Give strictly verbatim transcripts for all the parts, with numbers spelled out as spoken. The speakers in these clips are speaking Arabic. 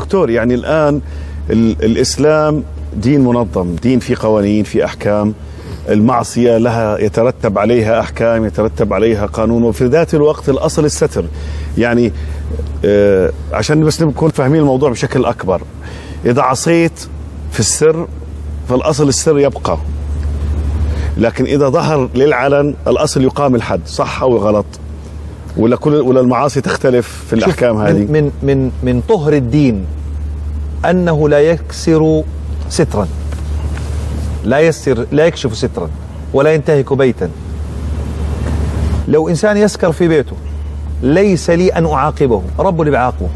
دكتور يعني الآن الإسلام دين منظم، دين في قوانين، في أحكام، المعصية لها يترتب عليها أحكام، يترتب عليها قانون، وفي ذات الوقت الأصل الستر. يعني آه عشان بس نكون فاهمين الموضوع بشكل أكبر، إذا عصيت في السر فالأصل السر يبقى، لكن إذا ظهر للعلن الأصل يقام الحد، صح أو غلط؟ ولا كل ولا المعاصي تختلف في الأحكام هذه؟ من من من طهر الدين أنه لا يكسر سترا، لا يسر، لا يكشف سترا ولا ينتهك بيتا. لو إنسان يسكر في بيته ليس لي أن أعاقبه، ربه اللي بيعاقبه.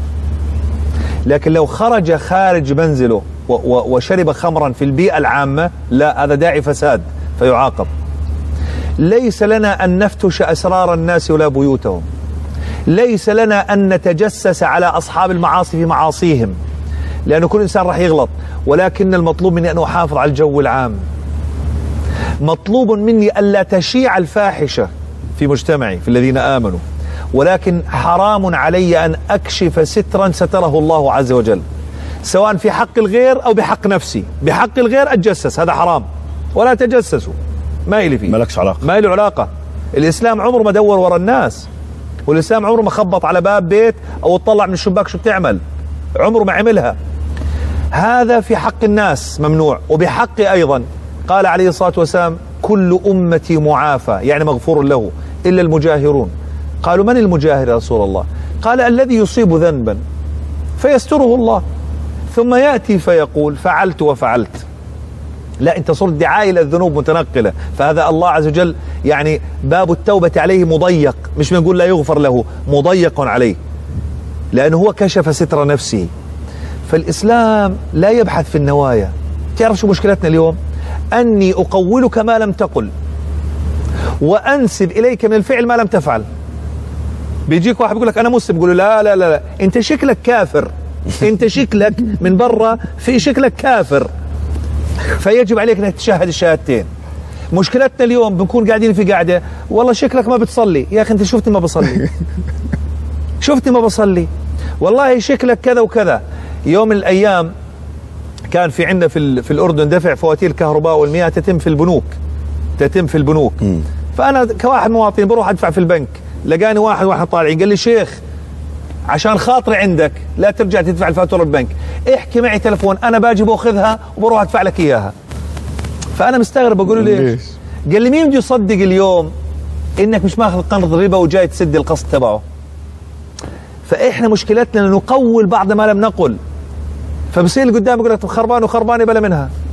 لكن لو خرج خارج منزله وشرب خمرا في البيئة العامة، لا، هذا داعي فساد فيعاقب. ليس لنا أن نفتش أسرار الناس ولا بيوتهم، ليس لنا أن نتجسس على أصحاب المعاصي في معاصيهم، لأنه كل إنسان راح يغلط، ولكن المطلوب مني أن أحافظ على الجو العام. مطلوب مني ألا تشيع الفاحشة في مجتمعي في الذين آمنوا، ولكن حرام علي أن أكشف سترا ستره الله عز وجل، سواء في حق الغير أو بحق نفسي. بحق الغير أتجسس، هذا حرام، ولا تجسسوا، ما إلي فيه، مالكش علاقة، ما إلي علاقة. الإسلام عمره ما دور ورا الناس، والإسلام عمره ما خبط على باب بيت أو اطلع من الشباك شو بتعمل، عمره ما عملها. هذا في حق الناس ممنوع، وبحقي أيضا. قال عليه الصلاة والسلام: كل أمتي معافى، يعني مغفور له، إلا المجاهرون. قالوا: من المجاهر يا رسول الله؟ قال: الذي يصيب ذنبا فيستره الله ثم يأتي فيقول فعلت وفعلت. لا، أنت صرت دعاية إلى الذنوب متنقلة، فهذا الله عز وجل يعني باب التوبة عليه مضيق، مش بنقول لا يغفر له، مضيق عليه، لأنه هو كشف ستر نفسه. فالإسلام لا يبحث في النوايا. تعرف شو مشكلتنا اليوم؟ أني أقولك ما لم تقل وأنسب إليك من الفعل ما لم تفعل. بيجيك واحد بيقول لك أنا مسلم، بيقول له لا لا لا أنت شكلك كافر، أنت شكلك من برا في شكلك كافر، فيجب عليك أنك تشهد الشهادتين. مشكلتنا اليوم بنكون قاعدين في قاعدة، والله شكلك ما بتصلي، يا أخي أنت شفتني ما بصلي، شفتني ما بصلي، والله شكلك كذا وكذا. يوم من الأيام كان في عندنا في, في الأردن دفع فواتير الكهرباء والمياه تتم في البنوك، تتم في البنوك. فأنا كواحد مواطن بروح أدفع في البنك، لقاني واحد واحد طالعين، قال لي: شيخ، عشان خاطري عندك لا ترجع تدفع الفاتورة البنك، احكي معي تلفون، أنا باجي بأخذها وبروح أدفع لك إياها. فأنا مستغرب، بقول له ليش؟ قال لي: مين بده يصدق اليوم إنك مش ماخذ قنط ربا وجاي تسد القسط تبعه؟ فإحنا مشكلتنا نقول بعض ما لم نقل، فبصير اللي قدامي يقول لك: طب خربان وخربانة بلا منها.